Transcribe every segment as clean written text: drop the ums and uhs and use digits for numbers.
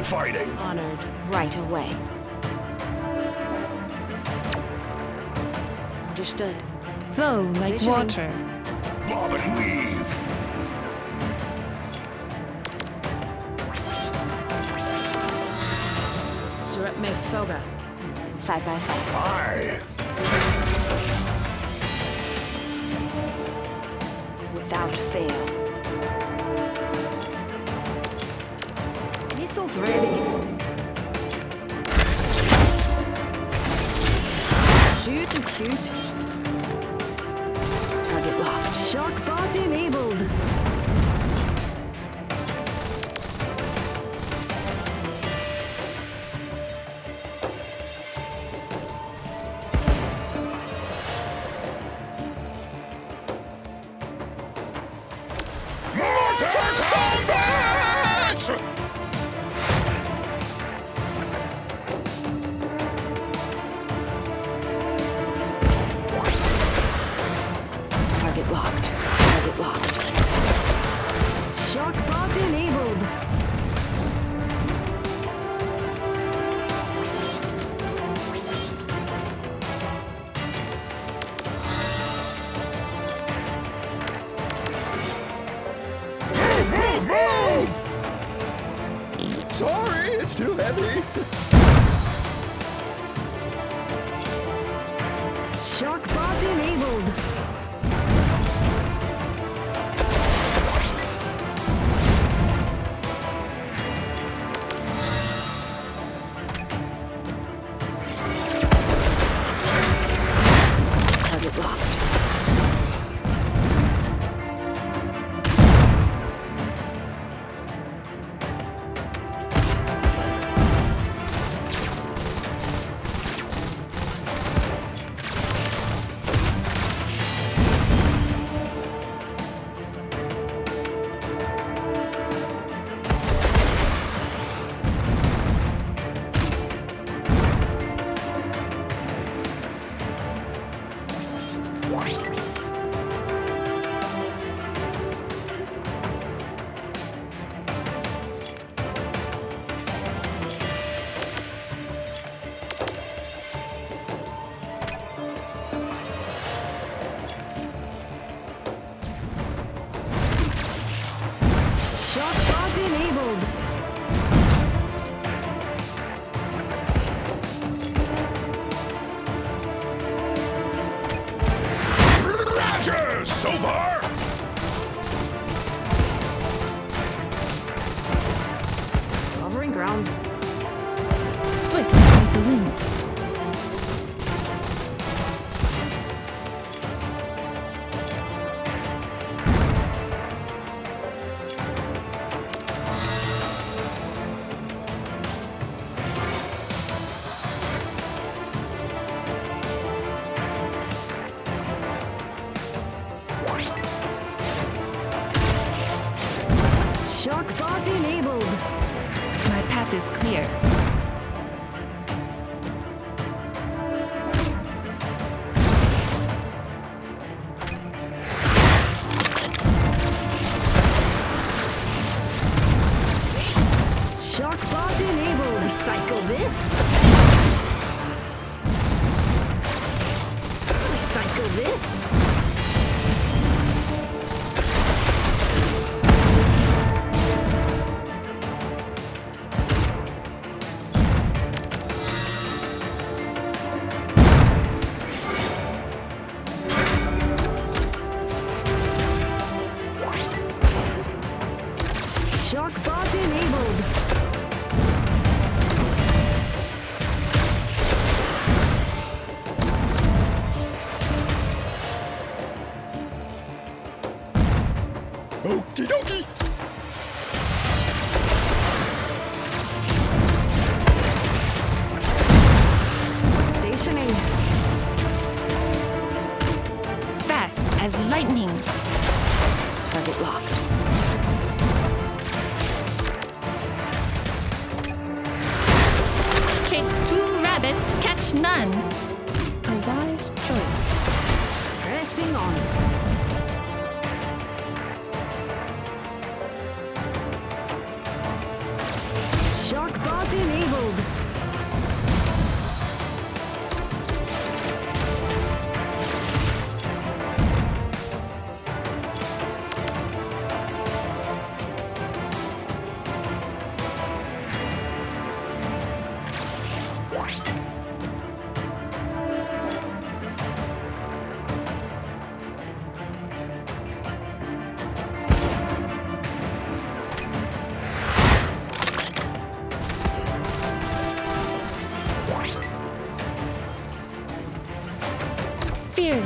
done fighting. Honored right away. Understood. Flow like water. Bob and weave. Surat me foga. 5x5. Aye. Without fail. Missiles ready. Shoot and shoot. Target locked. Shockbot enabled.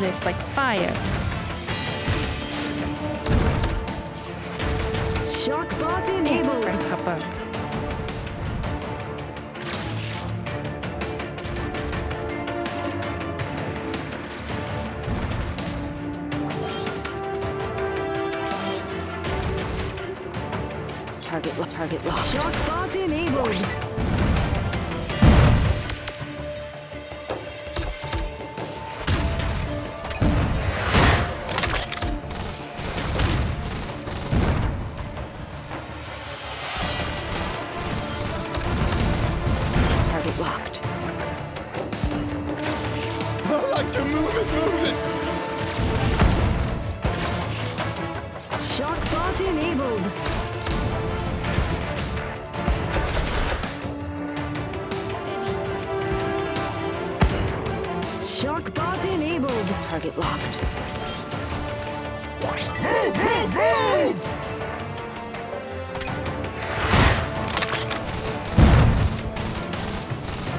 this like fire. Shock bot enabled. Yes, grasshopper. Target locked. Shock bot enabled. Target locked. Move, move, move! Shock bot enabled. Target locked. Shock bot enabled. Recycle this.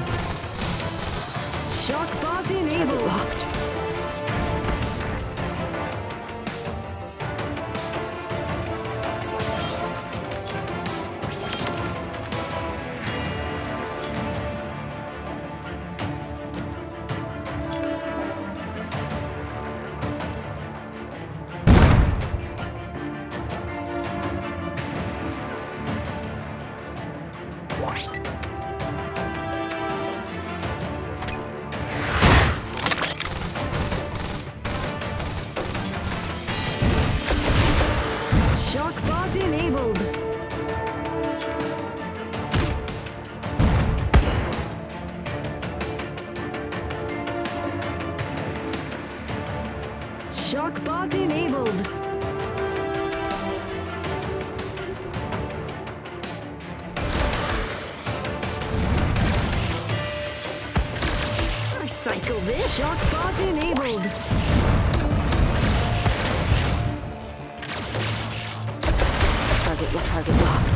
Shock bot enabled. Target locked.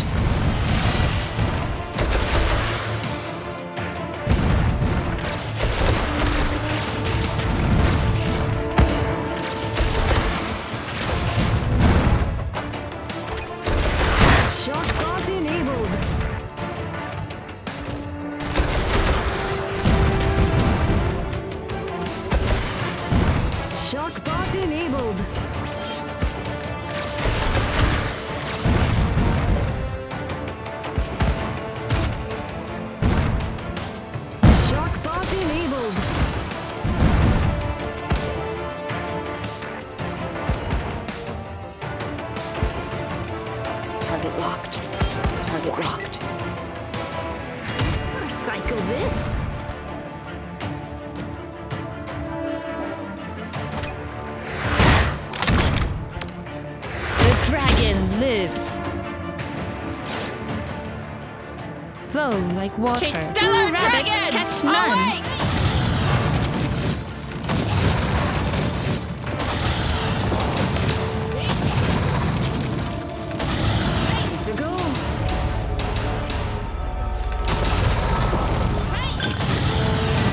Flow like water. Chase stellar rabbits, dragon! Catch none. Awake! It's a goal.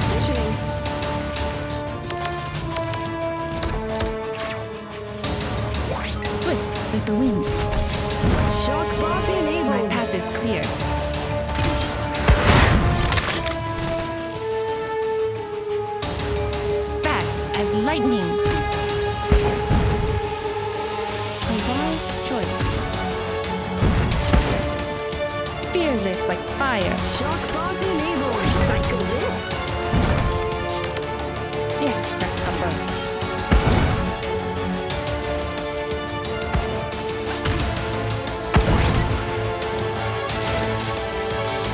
Fishing. Swift with the wind. Shock bot enabled. My path is clear. Lightning. A wise choice. Fearless like fire. Shock bot enabled. Recycle this. Yes, grasshopper.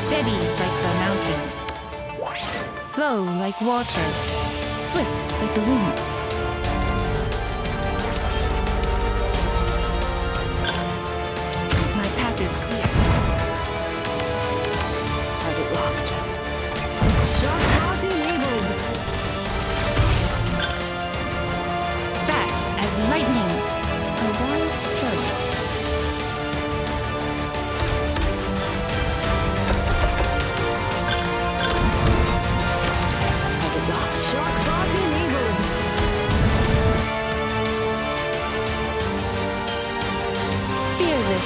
Steady like the mountain. Flow like water. Swift like the wind. My path is clear. Target locked. Shock bot enabled. Fast as lightning. A wise choice. Target locked. Shock bot enabled.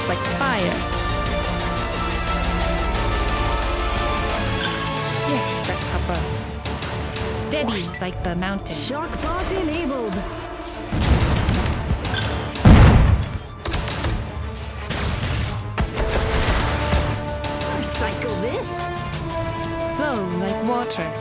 like fire. Yes, grasshopper. Steady like the mountain. Shockbot enabled. Recycle this. Flow like water.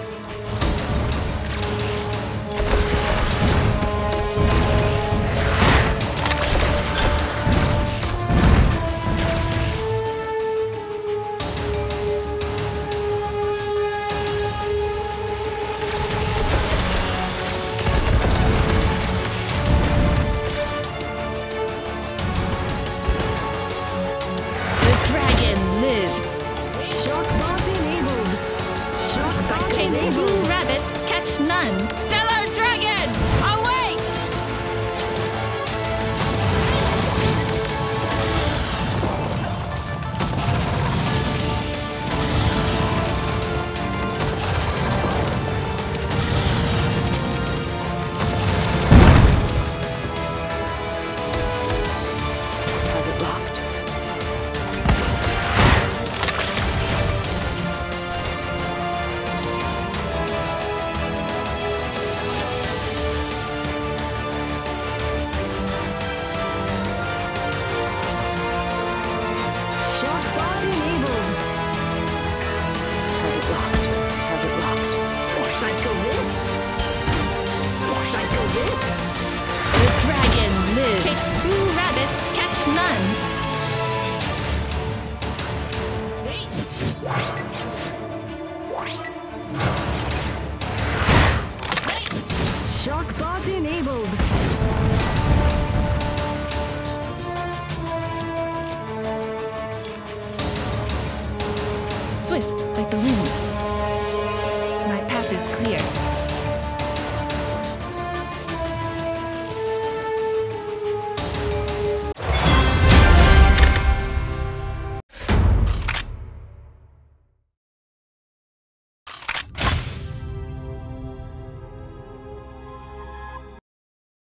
Swift like the wind.